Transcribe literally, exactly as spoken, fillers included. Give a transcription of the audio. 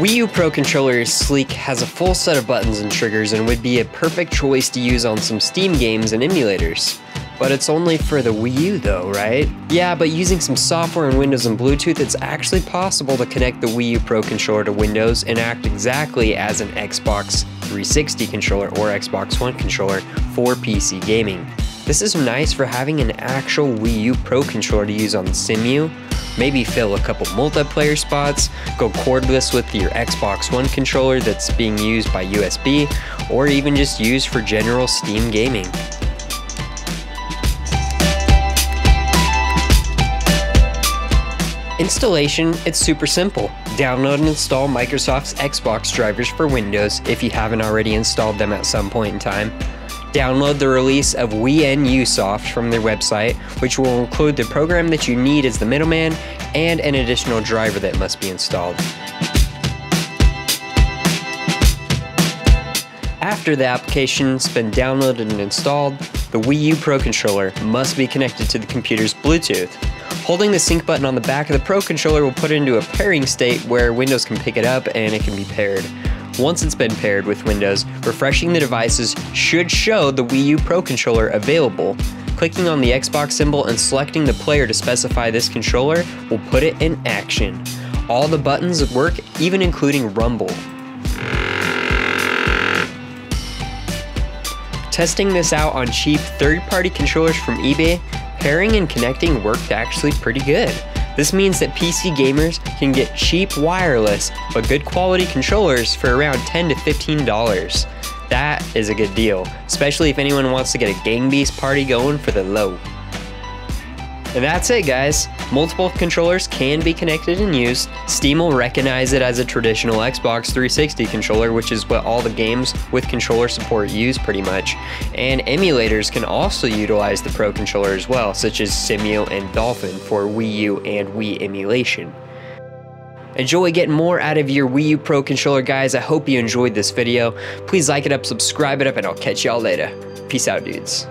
Wii U Pro controller is sleek, has a full set of buttons and triggers, and would be a perfect choice to use on some Steam games and emulators. But it's only for the Wii U though, right? Yeah, but using some software and Windows and Bluetooth, it's actually possible to connect the Wii U Pro controller to Windows and act exactly as an Xbox three sixty controller or Xbox One controller for P C gaming. This is nice for having an actual Wii U Pro controller to use on the Cemu, maybe fill a couple multiplayer spots, go cordless with your Xbox One controller that's being used by U S B, or even just use for general Steam gaming. Installation, it's super simple. Download and install Microsoft's Xbox drivers for Windows if you haven't already installed them at some point in time. Download the release of WiinuSoft from their website, which will include the program that you need as the middleman and an additional driver that must be installed. After the application's been downloaded and installed, the Wii U Pro controller must be connected to the computer's Bluetooth. Holding the sync button on the back of the Pro controller will put it into a pairing state where Windows can pick it up and it can be paired. Once it's been paired with Windows, refreshing the devices should show the Wii U Pro controller available. Clicking on the Xbox symbol and selecting the player to specify this controller will put it in action. All the buttons work, even including rumble. Testing this out on cheap third-party controllers from eBay, pairing and connecting worked actually pretty good. This means that P C gamers can get cheap wireless but good quality controllers for around ten to fifteen dollars. That is a good deal, especially if anyone wants to get a Gang Beasts party going for the low. And that's it, guys. Multiple controllers can be connected and used. Steam will recognize it as a traditional Xbox three sixty controller, which is what all the games with controller support use pretty much. And emulators can also utilize the Pro controller as well, such as Cemu and Dolphin for Wii U and Wii emulation. Enjoy getting more out of your Wii U Pro controller, guys. I hope you enjoyed this video. Please like it up, subscribe it up, and I'll catch y'all later. Peace out, dudes.